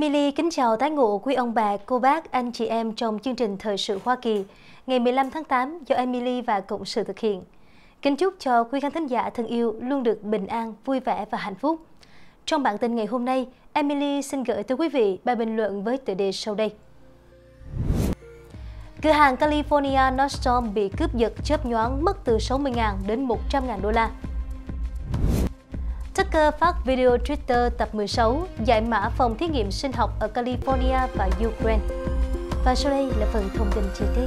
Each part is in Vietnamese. Emily kính chào tái ngộ quý ông bà, cô bác, anh chị em trong chương trình Thời sự Hoa Kỳ ngày 15 tháng 8 do Emily và Cộng sự thực hiện. Kính chúc cho quý khán thính giả thân yêu luôn được bình an, vui vẻ và hạnh phúc. Trong bản tin ngày hôm nay, Emily xin gửi tới quý vị bài bình luận với tựa đề sau đây. Cửa hàng California Nordstrom bị cướp giật chớp nhoáng, mất từ 60.000 đến 100.000 đô la. Tucker phát video Twitter tập 16 giải mã phòng thí nghiệm sinh học ở California và Ukraine. Và sau đây là phần thông tin chi tiết.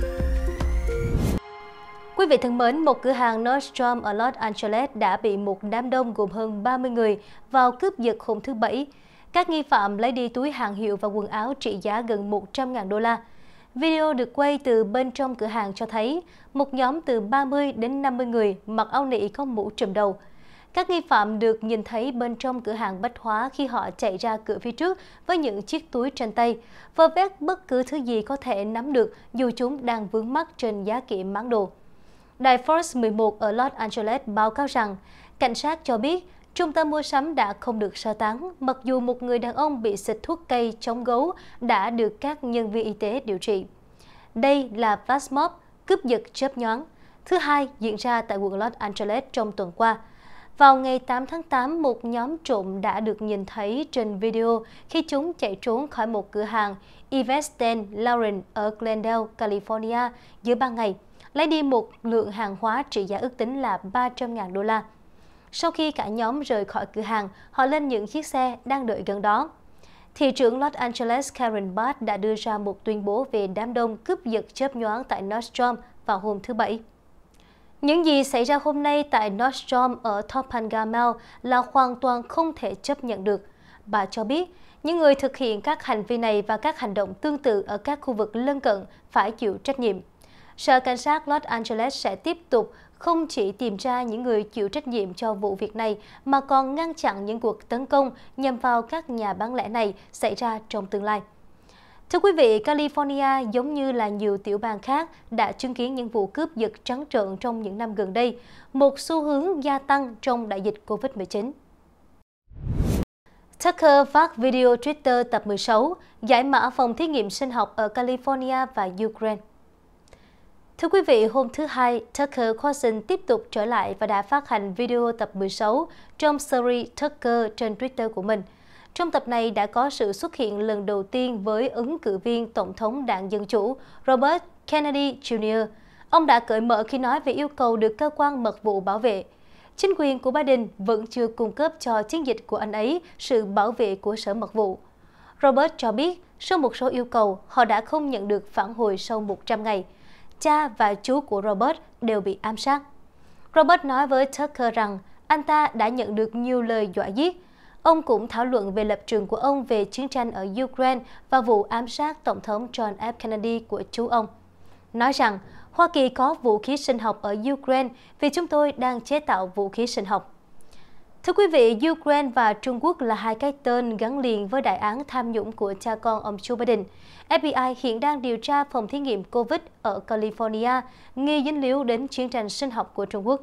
Quý vị thân mến, một cửa hàng Nordstrom ở Los Angeles đã bị một đám đông gồm hơn 30 người vào cướp giật hôm thứ Bảy. Các nghi phạm lấy đi túi hàng hiệu và quần áo trị giá gần 100.000 đô la. Video được quay từ bên trong cửa hàng cho thấy một nhóm từ 30 đến 50 người mặc áo nỉ có mũ trùm đầu. Các nghi phạm được nhìn thấy bên trong cửa hàng bách hóa khi họ chạy ra cửa phía trước với những chiếc túi trên tay, vơ vét bất cứ thứ gì có thể nắm được dù chúng đang vướng mắc trên giá kệ món đồ. Đài Fox 11 ở Los Angeles báo cáo rằng, cảnh sát cho biết trung tâm mua sắm đã không được sơ tán, mặc dù một người đàn ông bị xịt thuốc cây chống gấu đã được các nhân viên y tế điều trị. Đây là flash mob, cướp giật chớp nhoáng, thứ hai diễn ra tại quận Los Angeles trong tuần qua. Vào ngày 8 tháng 8, một nhóm trộm đã được nhìn thấy trên video khi chúng chạy trốn khỏi một cửa hàng Yves Saint Laurent ở Glendale, California giữa ban ngày, lấy đi một lượng hàng hóa trị giá ước tính là 300.000 đô la. Sau khi cả nhóm rời khỏi cửa hàng, họ lên những chiếc xe đang đợi gần đó. Thị trưởng Los Angeles Karen Bass đã đưa ra một tuyên bố về đám đông cướp giật chớp nhoáng tại Nordstrom vào hôm thứ Bảy. Những gì xảy ra hôm nay tại Nordstrom ở Topanga Mall là hoàn toàn không thể chấp nhận được. Bà cho biết, những người thực hiện các hành vi này và các hành động tương tự ở các khu vực lân cận phải chịu trách nhiệm. Sở Cảnh sát Los Angeles sẽ tiếp tục không chỉ tìm ra những người chịu trách nhiệm cho vụ việc này mà còn ngăn chặn những cuộc tấn công nhằm vào các nhà bán lẻ này xảy ra trong tương lai. Thưa quý vị, California giống như là nhiều tiểu bang khác đã chứng kiến những vụ cướp giật trắng trợn trong những năm gần đây, một xu hướng gia tăng trong đại dịch Covid-19. Tucker phát video Twitter tập 16, giải mã phòng thí nghiệm sinh học ở California và Ukraine. Thưa quý vị, hôm thứ Hai, Tucker Carlson tiếp tục trở lại và đã phát hành video tập 16 trong series Tucker trên Twitter của mình. Trong tập này đã có sự xuất hiện lần đầu tiên với ứng cử viên Tổng thống đảng Dân Chủ Robert Kennedy Jr. Ông đã cởi mở khi nói về yêu cầu được cơ quan mật vụ bảo vệ. Chính quyền của Biden vẫn chưa cung cấp cho chiến dịch của anh ấy sự bảo vệ của Sở Mật vụ. Robert cho biết, sau một số yêu cầu, họ đã không nhận được phản hồi sau 100 ngày. Cha và chú của Robert đều bị ám sát. Robert nói với Tucker rằng anh ta đã nhận được nhiều lời dọa giết. Ông cũng thảo luận về lập trường của ông về chiến tranh ở Ukraine và vụ ám sát Tổng thống John F. Kennedy của chú ông. Nói rằng, Hoa Kỳ có vũ khí sinh học ở Ukraine vì chúng tôi đang chế tạo vũ khí sinh học. Thưa quý vị, Ukraine và Trung Quốc là hai cái tên gắn liền với đại án tham nhũng của cha con ông Joe Biden. FBI hiện đang điều tra phòng thí nghiệm COVID ở California, nghi dính líu đến chiến tranh sinh học của Trung Quốc.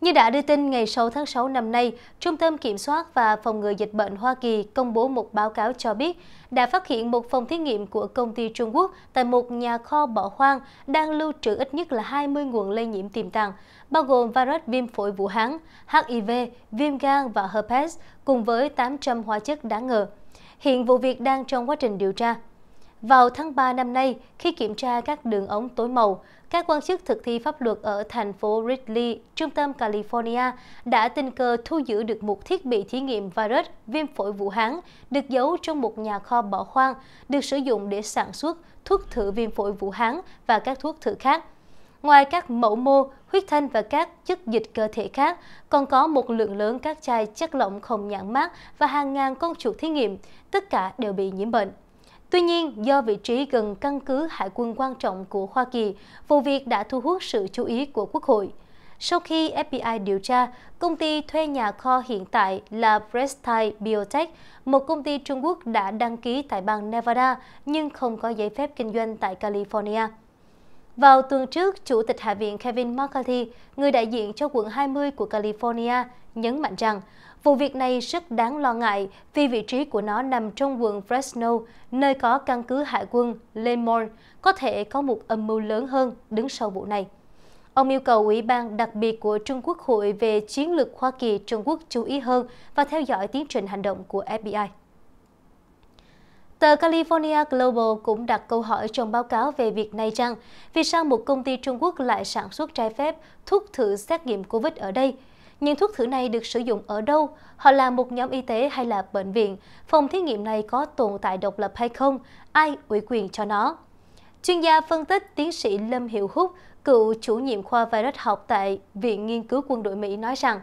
Như đã đưa tin, ngày 6 tháng 6 năm nay, Trung tâm Kiểm soát và Phòng ngừa Dịch bệnh Hoa Kỳ công bố một báo cáo cho biết đã phát hiện một phòng thí nghiệm của công ty Trung Quốc tại một nhà kho bỏ hoang đang lưu trữ ít nhất là 20 nguồn lây nhiễm tiềm tàng, bao gồm virus viêm phổi Vũ Hán, HIV, viêm gan và herpes, cùng với 800 hóa chất đáng ngờ. Hiện vụ việc đang trong quá trình điều tra. Vào tháng 3 năm nay, khi kiểm tra các đường ống tối màu, các quan chức thực thi pháp luật ở thành phố Ridley, trung tâm California, đã tình cờ thu giữ được một thiết bị thí nghiệm virus viêm phổi Vũ Hán được giấu trong một nhà kho bỏ hoang, được sử dụng để sản xuất thuốc thử viêm phổi Vũ Hán và các thuốc thử khác. Ngoài các mẫu mô, huyết thanh và các chất dịch cơ thể khác, còn có một lượng lớn các chai chất lỏng không nhãn mác và hàng ngàn con chuột thí nghiệm, tất cả đều bị nhiễm bệnh. Tuy nhiên, do vị trí gần căn cứ hải quân quan trọng của Hoa Kỳ, vụ việc đã thu hút sự chú ý của Quốc hội. Sau khi FBI điều tra, công ty thuê nhà kho hiện tại là Prestige Biotech, một công ty Trung Quốc đã đăng ký tại bang Nevada nhưng không có giấy phép kinh doanh tại California. Vào tuần trước, Chủ tịch Hạ viện Kevin McCarthy, người đại diện cho quận 20 của California, nhấn mạnh rằng Vụ việc này rất đáng lo ngại vì vị trí của nó nằm trong vườn Fresno, nơi có căn cứ hải quân Lemoore, có thể có một âm mưu lớn hơn đứng sau vụ này. Ông yêu cầu Ủy ban đặc biệt của Trung Quốc hội về chiến lược Hoa Kỳ-Trung Quốc chú ý hơn và theo dõi tiến trình hành động của FBI. Tờ California Global cũng đặt câu hỏi trong báo cáo về việc này rằng vì sao một công ty Trung Quốc lại sản xuất trái phép thuốc thử xét nghiệm COVID ở đây? Những thuốc thử này được sử dụng ở đâu? Họ là một nhóm y tế hay là bệnh viện? Phòng thí nghiệm này có tồn tại độc lập hay không? Ai ủy quyền cho nó? Chuyên gia phân tích tiến sĩ Lâm Hiệu Húc, cựu chủ nhiệm khoa virus học tại Viện Nghiên cứu Quân đội Mỹ nói rằng,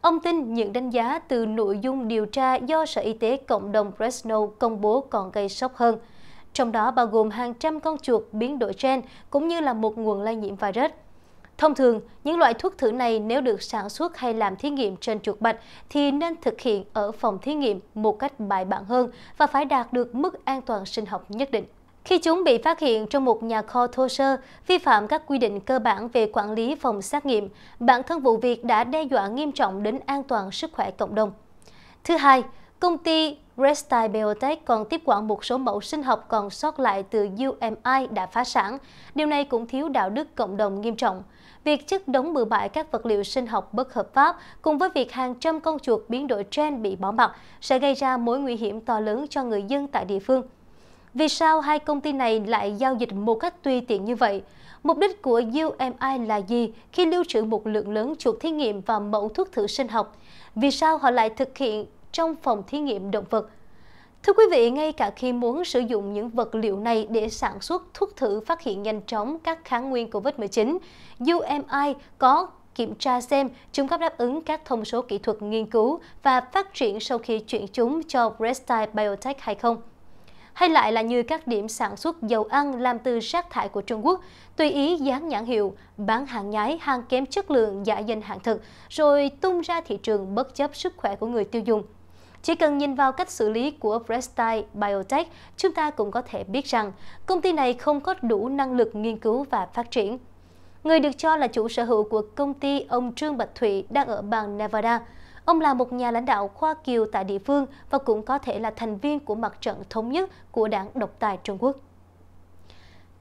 ông tin những đánh giá từ nội dung điều tra do Sở Y tế Cộng đồng Fresno công bố còn gây sốc hơn, trong đó bao gồm hàng trăm con chuột biến đổi gen cũng như là một nguồn lây nhiễm virus. Thông thường, những loại thuốc thử này nếu được sản xuất hay làm thí nghiệm trên chuột bạch thì nên thực hiện ở phòng thí nghiệm một cách bài bản hơn và phải đạt được mức an toàn sinh học nhất định. Khi chúng bị phát hiện trong một nhà kho thô sơ, vi phạm các quy định cơ bản về quản lý phòng xét nghiệm, bản thân vụ việc đã đe dọa nghiêm trọng đến an toàn sức khỏe cộng đồng. Thứ hai, công ty Prestige Biotech còn tiếp quản một số mẫu sinh học còn sót lại từ UMI đã phá sản. Điều này cũng thiếu đạo đức cộng đồng nghiêm trọng. Việc chất đống bừa bãi các vật liệu sinh học bất hợp pháp cùng với việc hàng trăm con chuột biến đổi gen bị bỏ mặc sẽ gây ra mối nguy hiểm to lớn cho người dân tại địa phương. Vì sao hai công ty này lại giao dịch một cách tùy tiện như vậy? Mục đích của UMI là gì khi lưu trữ một lượng lớn chuột thí nghiệm và mẫu thuốc thử sinh học? Vì sao họ lại thực hiện trong phòng thí nghiệm động vật? Thưa quý vị, ngay cả khi muốn sử dụng những vật liệu này để sản xuất thuốc thử phát hiện nhanh chóng các kháng nguyên COVID-19, UMI có kiểm tra xem chúng có đáp ứng các thông số kỹ thuật nghiên cứu và phát triển sau khi chuyển chúng cho Prestige Biotech hay không? Hay lại là như các điểm sản xuất dầu ăn làm từ rác thải của Trung Quốc, tùy ý dán nhãn hiệu, bán hàng nhái, hàng kém chất lượng, giả danh hàng thực, rồi tung ra thị trường bất chấp sức khỏe của người tiêu dùng. Chỉ cần nhìn vào cách xử lý của Prestige Biotech, chúng ta cũng có thể biết rằng công ty này không có đủ năng lực nghiên cứu và phát triển. Người được cho là chủ sở hữu của công ty, ông Trương Bạch Thụy, đang ở bang Nevada. Ông là một nhà lãnh đạo Hoa Kiều tại địa phương và cũng có thể là thành viên của mặt trận thống nhất của đảng độc tài Trung Quốc.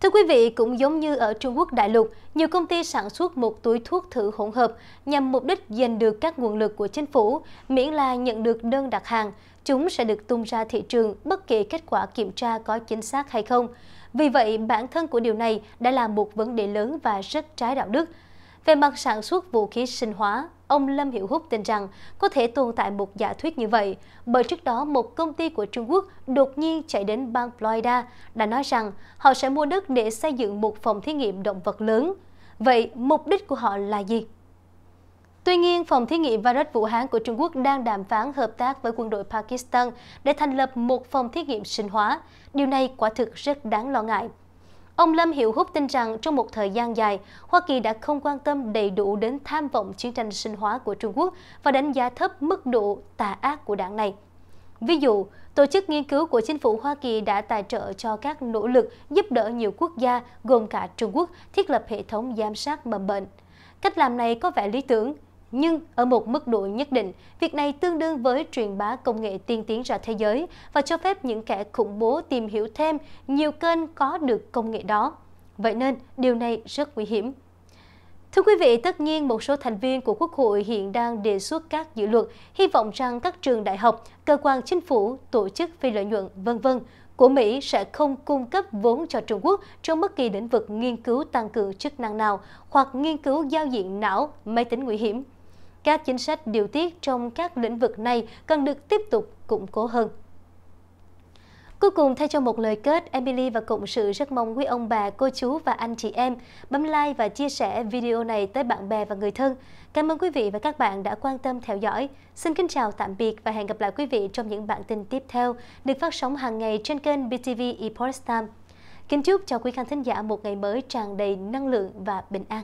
Thưa quý vị, cũng giống như ở Trung Quốc đại lục, nhiều công ty sản xuất một túi thuốc thử hỗn hợp nhằm mục đích giành được các nguồn lực của chính phủ, miễn là nhận được đơn đặt hàng, chúng sẽ được tung ra thị trường bất kỳ kết quả kiểm tra có chính xác hay không. Vì vậy, bản thân của điều này đã là một vấn đề lớn và rất trái đạo đức. Về mặt sản xuất vũ khí sinh hóa, ông Lâm Hiệu Húc tin rằng có thể tồn tại một giả thuyết như vậy, bởi trước đó một công ty của Trung Quốc đột nhiên chạy đến bang Florida đã nói rằng họ sẽ mua đất để xây dựng một phòng thí nghiệm động vật lớn. Vậy mục đích của họ là gì? Tuy nhiên, phòng thí nghiệm virus Vũ Hán của Trung Quốc đang đàm phán hợp tác với quân đội Pakistan để thành lập một phòng thí nghiệm sinh hóa. Điều này quả thực rất đáng lo ngại. Ông Lâm Hiệu Húc tin rằng trong một thời gian dài, Hoa Kỳ đã không quan tâm đầy đủ đến tham vọng chiến tranh sinh hóa của Trung Quốc và đánh giá thấp mức độ tà ác của đảng này. Ví dụ, Tổ chức Nghiên cứu của Chính phủ Hoa Kỳ đã tài trợ cho các nỗ lực giúp đỡ nhiều quốc gia, gồm cả Trung Quốc, thiết lập hệ thống giám sát mầm bệnh. Cách làm này có vẻ lý tưởng, nhưng ở một mức độ nhất định, việc này tương đương với truyền bá công nghệ tiên tiến ra thế giới và cho phép những kẻ khủng bố tìm hiểu thêm nhiều kênh có được công nghệ đó. Vậy nên, điều này rất nguy hiểm. Thưa quý vị, tất nhiên một số thành viên của Quốc hội hiện đang đề xuất các dự luật, hy vọng rằng các trường đại học, cơ quan chính phủ, tổ chức phi lợi nhuận, v.v. của Mỹ sẽ không cung cấp vốn cho Trung Quốc trong bất kỳ lĩnh vực nghiên cứu tăng cường chức năng nào hoặc nghiên cứu giao diện não, máy tính nguy hiểm. Các chính sách điều tiết trong các lĩnh vực này cần được tiếp tục củng cố hơn. Cuối cùng, thay cho một lời kết, Emily và Cộng sự rất mong quý ông bà, cô chú và anh chị em bấm like và chia sẻ video này tới bạn bè và người thân. Cảm ơn quý vị và các bạn đã quan tâm theo dõi. Xin kính chào tạm biệt và hẹn gặp lại quý vị trong những bản tin tiếp theo được phát sóng hàng ngày trên kênh BTV Epoch Times. Kính chúc cho quý khán thính giả một ngày mới tràn đầy năng lượng và bình an.